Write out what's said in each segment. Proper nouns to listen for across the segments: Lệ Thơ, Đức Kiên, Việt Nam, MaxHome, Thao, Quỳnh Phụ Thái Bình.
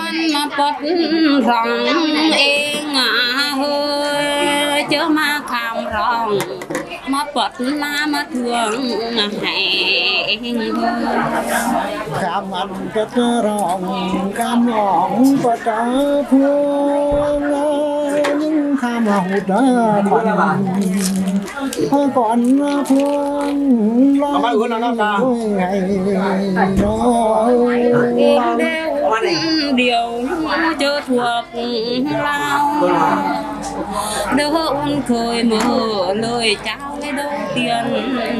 มันมาปดร้องเองเฮ้ยเจอมาคำร้องมาปดลามาทวงให้เองคำมันปดร้องคำร้องปดพวงยิ่งคำเราเดินก่อนพวงร้องให้น้องเองเดียวเดียวเจอทั่วเราเด้ออุ่นเคยเมื่อเลยเจ้าได้โดนเตียน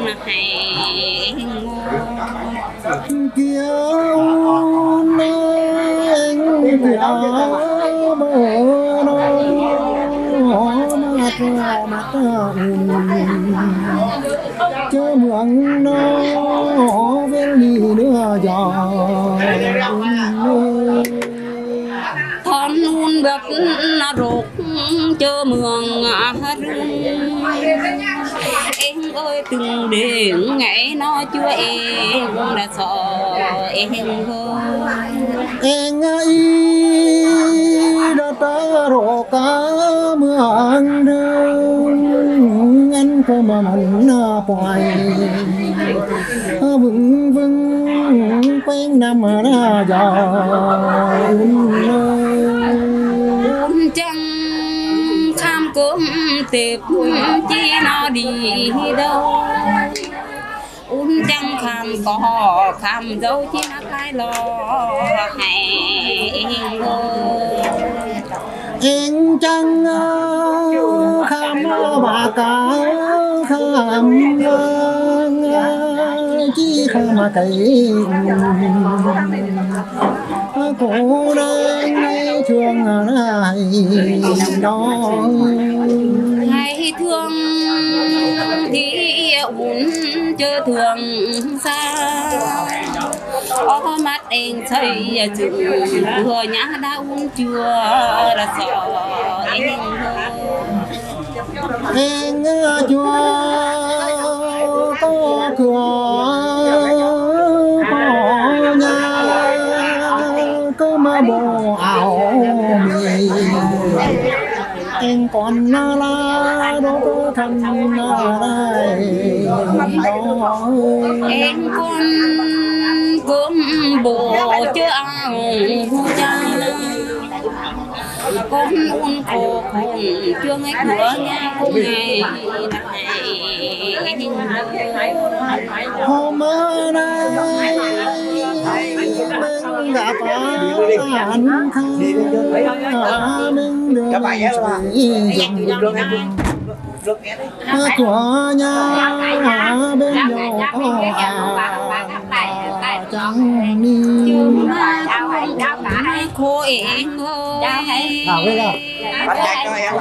ให้เกี่ยวเน่งเดียวเมื่อน้องเจ้ามาเจ้าเมืองน้องเวลีเนื้อยอทอนนูนแบบนรกเจอเมืองรุ่งเอ็งเอ้ยตึงเด่งไงน้อชั่วเอ็งและสอเอ็งเอ็งไงดัตโรกาเมืองเดิมงั้นก็มาหน้าปล่อยบึ้งบึ้งเป้งนำมาหน้าจออุ่นจังข้ามกุ้งเต็บจีนอดีเด้ออุ่นจังข้ามก่อข้ามเจ้าจีนักไล่รอให้เองเองจังข้ามบาก้าข้ามจีข้ามไก่โกเรงในช่วงไหนน้องให้ท่วงที่อุ่นเจอท่วงซาอ้อมัดเองใช่จึงเพื่อญาดาอุ่นจัวละสอเองเองจัวก็คือบ่เอาเองก่อนนาลาเราก็ทำนาได้เองคนก้มโบเจ้าหัวใจก้มอุ่นโขกเชื่อให้หัวแง่กุ้งไงพอมาได้กาป่าหันข้างหนึ่งเดือนสี่ตัวญาเบญโยจังนี้โคเองเลยวัดใจก็ยัง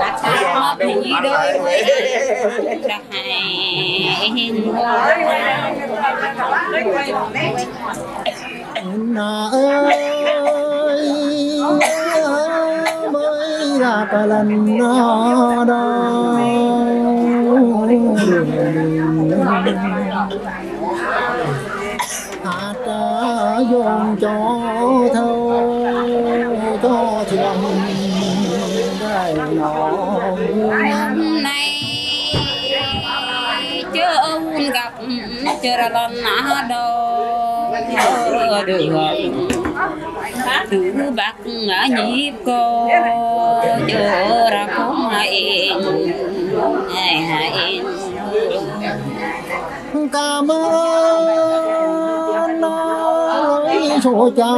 วัดใจมาเป็นยี่เด้อจะให้เห็นน้าเอ้ยไม่ได้ปลันน้าดองอาตายงโจเท่าก็เทียมในเจออุ่นกับเจอระลอนนาดอเดือดถือบักหยิบก็เจอระคงเองเองกามน้อยโชจ้า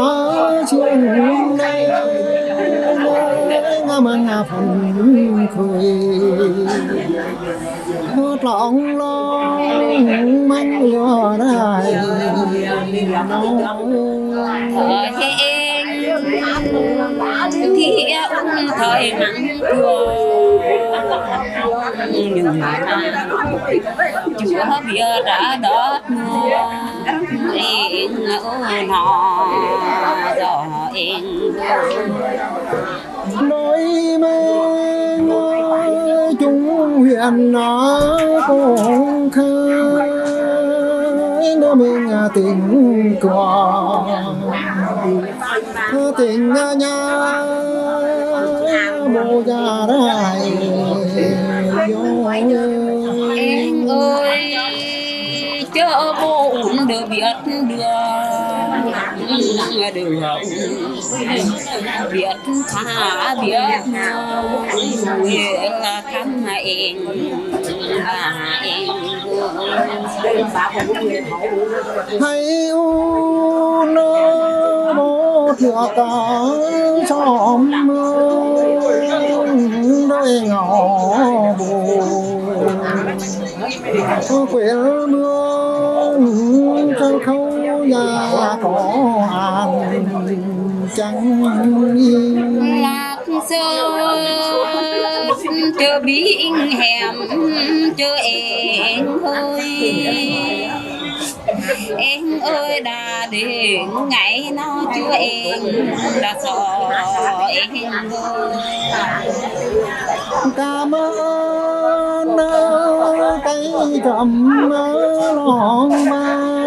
เชื่อมันผ่อนคุยหลงลงมันก็ได้น้องเธอเองที่อุ่นเธอมันตัวnhưng mà chúa bia đã đót mưa em ơi nó gió em nói men chúng huyền nó cũng khơi mình tình còn tình nhà mô gia đại em ơi chớ buồn được biết đường biết tha biết nguyện thăm em và em hãy u nơ bố thừa cả xóm đôi ngõ buồn quê mương chân khâu nhà có hàng chẳng yên lạc sơn chưa biến hèm chưa em ơi em ơi đã đến ngày nó chưa em đã sợ em cảm ơn cái cầm lòng mang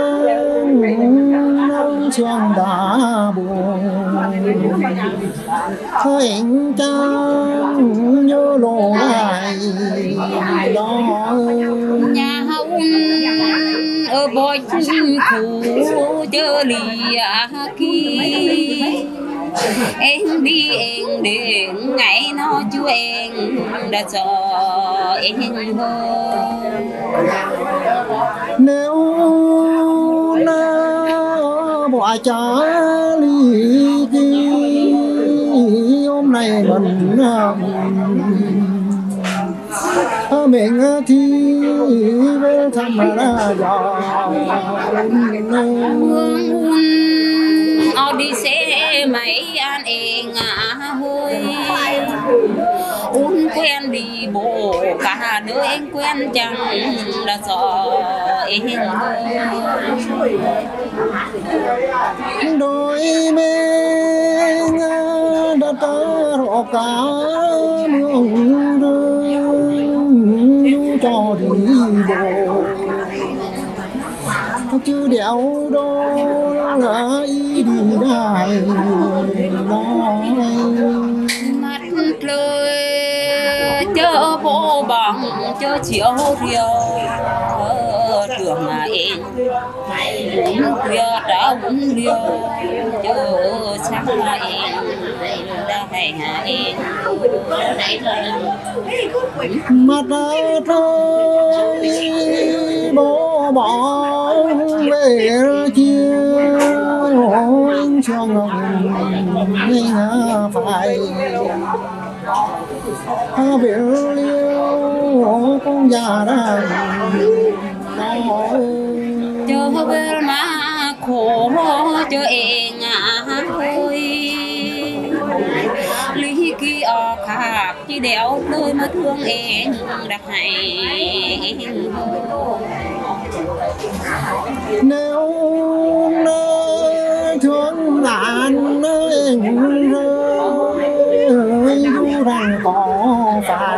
xuân đã buồn anh trăng nhớ lộ lại đó nhà hồng ở bồi thủ chớ lìa kia em đi em đến ngày nó chú em đã sợ em hơn nếu nó bỏ chó ly hôm nay mình thì về thăm ra giò buồn đi xe máy an e ngã hôi uống quen đi bộ cả đứa em quen chẳng là giò em đôi bên đã tớ rộ cả mương đường cho đi bộ chứ đéo đó là ý đi đại mắt lời chớ vô bằng chớ chiều riêu trường em cũng khuya đã cũng riêu chớ sáng là em đã ngày hà em mắt đã thôi bố bỏ về chia hôn cho ngọc nghe phải biểu liêu con già đã chờ bên má khổ chờ e ngã thôi lý kia khác chỉ đéo nơi mà thương em đặc hại em nếu nơi thương nạn nơi rơi dù rằng có phải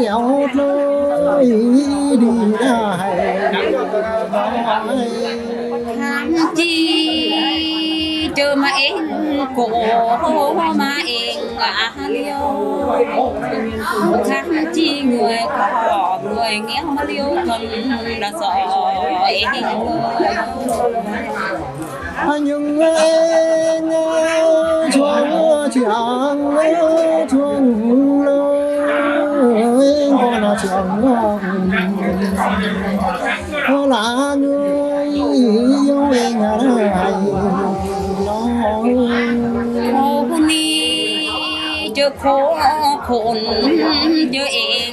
đéo nơi đi đại khám chi chờ mà em cổ mà em ngã liêu khám chi người có người nghe mà liêu cần là sợ em nhưng em chuông chẳng chuông lơi con là chuông là người yêu em này khổ ni chưa khổ khổn chưa em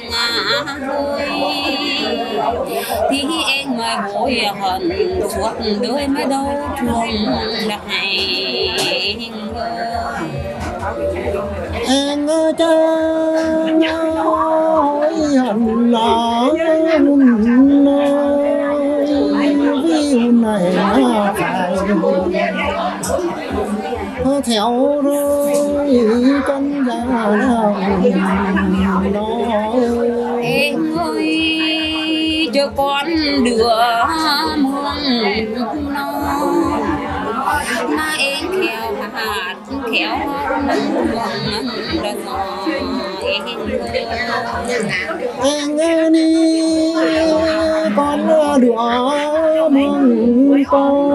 thôi thì em mới bối hận suốt đời mới đau thương là ngày em cha hối hận là muôn nơi vì này theo rơi con già lòng em ơi cho con đưa mương non na em khéo hạt khéo em nghe đi con đưa mương con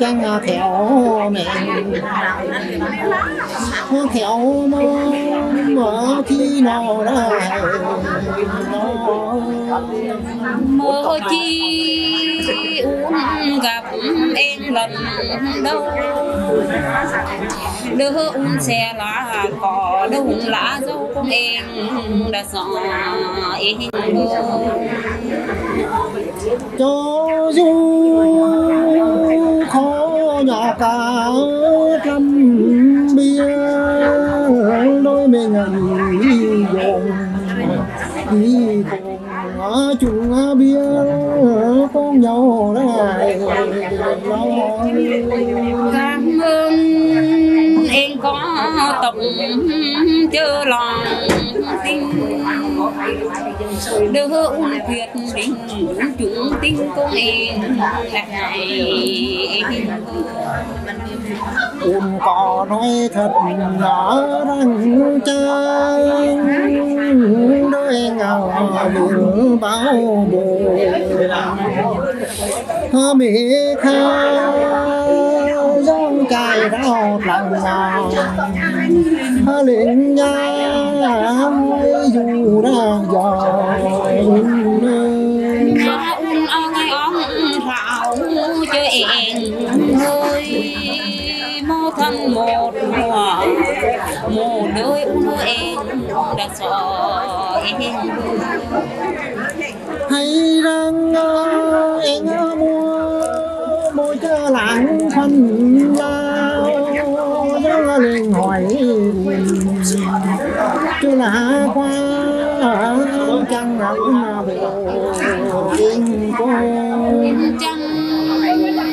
chẳng khéo mẹ khéo mơ chi nào đó mơ chi uống gặp em lần đâu đỡ uống xe lá cỏ đâu lá dâu con em đã sợ em cho du khó nhỏ cả trăm bia đôi bên ngần đi cùng chung bia con nhau lại cảm ơn em có tổng chớ lòng tinh đỡ un tuyệt tình chúng tinh con em là ngày em có nói thật nở răng chân đôi ngào buồn bao buồn thơ mẹ khao giông cài rau lặng nào thơ liền nha mới dù ra giỏi cho em hơi mơ thân một mùa một nơi u em đã sợ em hay rằng em mua môi cho lãng thân lao nó liền hỏi chứ là qua chẳng nặng về em con chẳng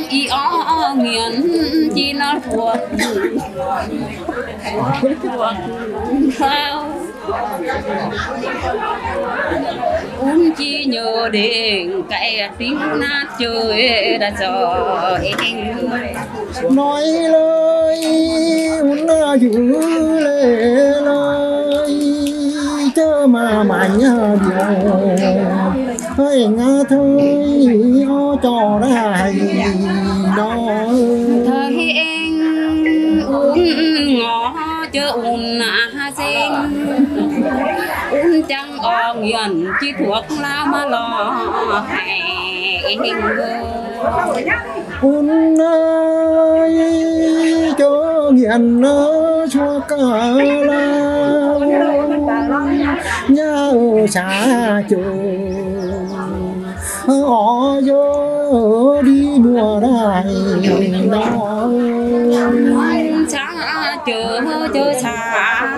y ó nghiền chi nó thuộc thuộc sao uống chi nhớ đến cái tiếng nát chơi đã sợ em nói lời uống giữ lệ lời chớ mà mạnh điều ơi ngơ thôi ô trò đó hay đó thời em uống ngõ chớ uống à sen uống trăng o nghiền chi thuộc la mà lo hay em uống ơi chớ nghiền nó cho cả lao nhau xa trường họ vô đi mùa này đó xa chờ chờ xa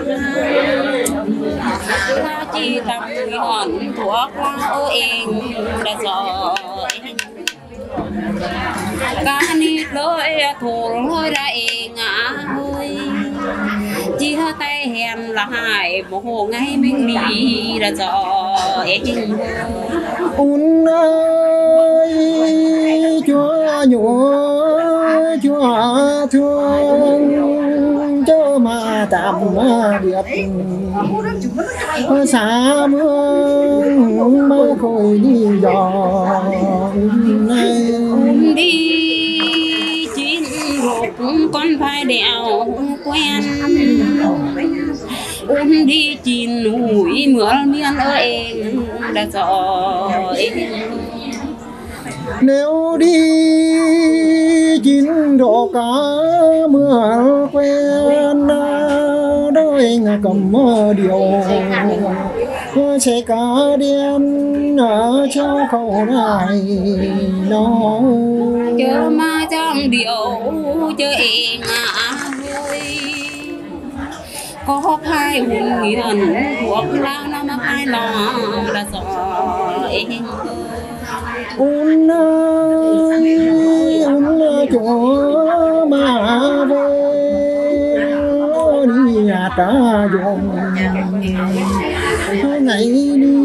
chỉ tầm hòn thuốc lao em đã sợ cá nít lối thủ lối ra em ngã hơi chỉ hơi tay hèn là hại bộ hồ ngay mình đi đã sợ em un ơi chúa nhổ chúa thương cho mà tạm biệt xa mương mà khôi đi dò đi chín ruột con phải đèo quen uống đi chín núi mưa miên ơi đã sợ nếu đi chín độ cá mưa quen đôi ngà cầm mơ điều sẽ cả đen ở trong khẩu này nó chớ mà trong điều chớ em có hai hùng nghĩ thần thuộc lao năm hai lò là sợ em uống ơi chỗ mà về đi nhà ta dùng ngày đi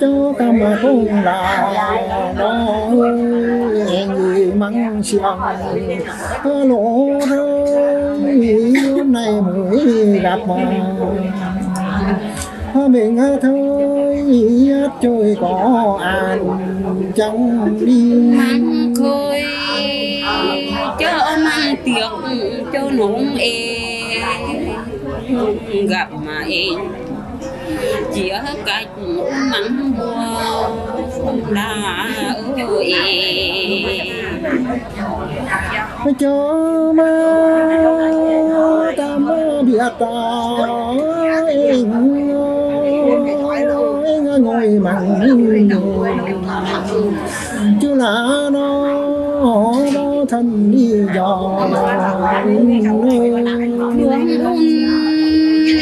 cho tâm cũng là đó người mắng xiang lỗ rơi hôm nay mới gặp mà mình thôi trôi có an trong đi mang khơi cho mang tiếng cho núng gặp mà chỉ ở cách mắng buồn đã ơi cho má ta mới biết ta ngồi mắng buồn chứ là nó thân đi dò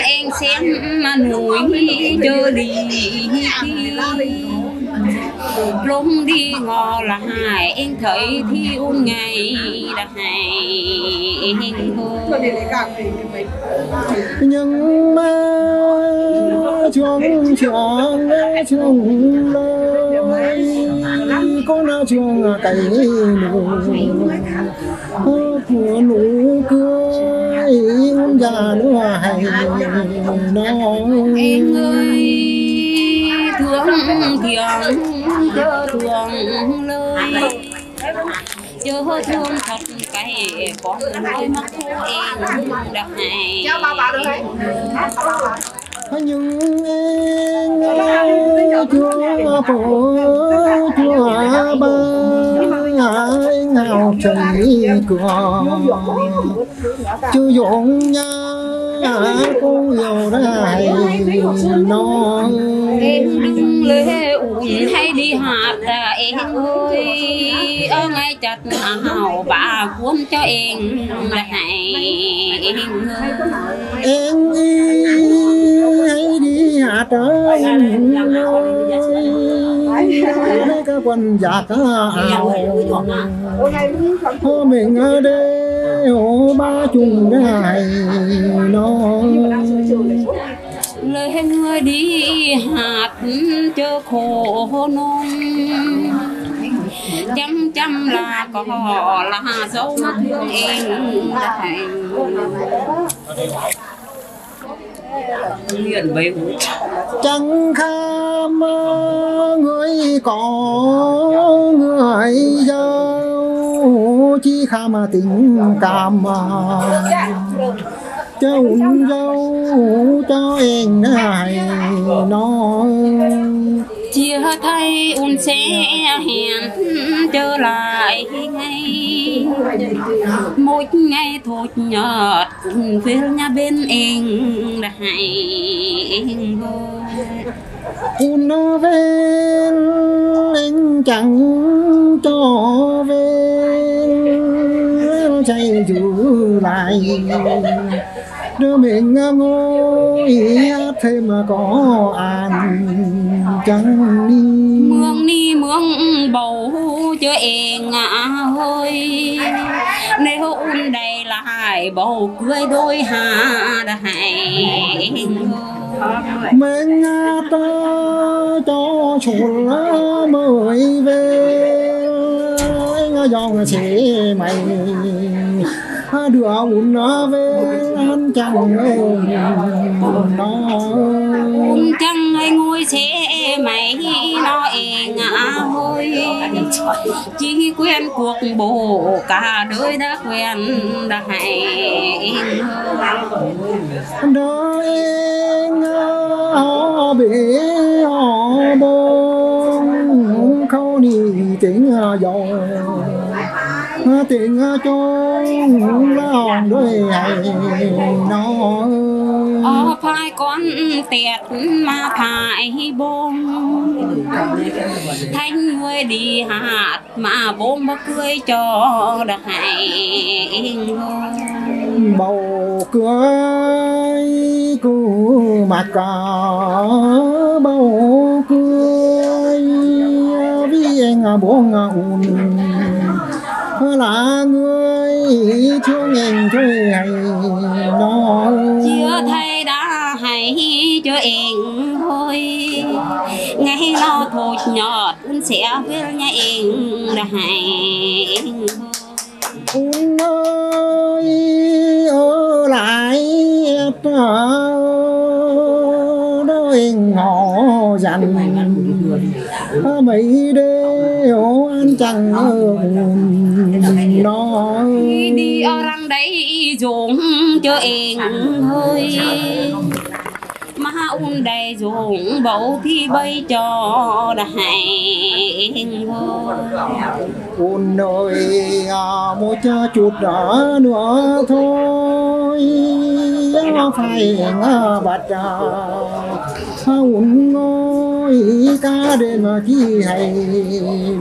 em xem mà nổi chơi đi lúc đi ngò là hài em thấy thiếu ngày là hài nhưng mà chuông chuông chuông lơi con nào chuông cày nụ của nụ cười ông già nữa hay nói em ơi thương thiền chớ thương lời chớ thương thật cái con đôi mắt em đã hay nhưng em ơi chúa phụ chúa ba nào trời cửa chưa dụng nha cô giàu đây non em đứng lễ ủi hay đi hạt là em ơi ở ngay chặt hào bà cuốn cho em này em hay đi hạt đó em ơi các quân giặc ảo thôi mình ở đây ô ba chung đại non lời người đi hạt chớ khổ non chăm chăm là có là dấu mắt thương em đại liền bấy chẳng kham người có người dâu chỉ kham tình cảm cháu dâu cho em này nó chia thay un sẽ hẹn trở lại ngay một ngày thốt nhọt về nhà bên em đã hạnh un về anh chẳng cho về chạy dù lại đưa mình ngồi thêm có an chẳng đi mương đi mương bầu cho em hơi nếu ôn đây là hai bầu cưới đôi hà đã hại mình ta cho chuột mới về dòng chị mày đưa uống nó về ăn chăng nó uống chăng ai ngồi xe mày nó e ngã hôi chỉ quen cuộc bồ cả đời đã quen đã hay đời ngó bể họ bông khâu đi tiếng gió tiếng chung là đôi nó phải con tiệt mà phải bom thanh người đi hạt mà bom bó cưới cho đại bầu cưới cô mà có bầu cưới vì anh buông ồn là người thương em chơi hay nó chưa thấy đã hay cho em thôi ngày lâu thôi nhọt sẽ với nhà em là hại nơi ở lại đôi ngõ dằn mấy đeo ăn chẳng nó đi ở răng đấy dùng cho em hơi mà ông đầy dùng bầu thì bây cho là hại ôn đời mỗi cha chuột đỏ nữa thôi phải bạt ôn ngôi ca đêm khi hay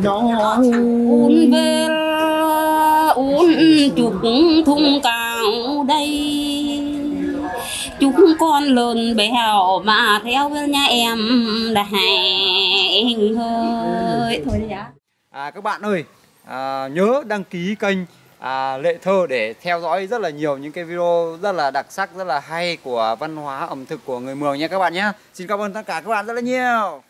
đó ôn về ôn chuột thung cao đây chúng con lớn bèo mà theo với nhà em là hạnh hơi thôi đấy ạ. Các bạn ơi, nhớ đăng ký kênh Lệ Thơ để theo dõi rất là nhiều những cái video rất là đặc sắc, rất là hay của văn hóa ẩm thực của người Mường nha các bạn nhé. Xin cảm ơn tất cả các bạn rất là nhiều.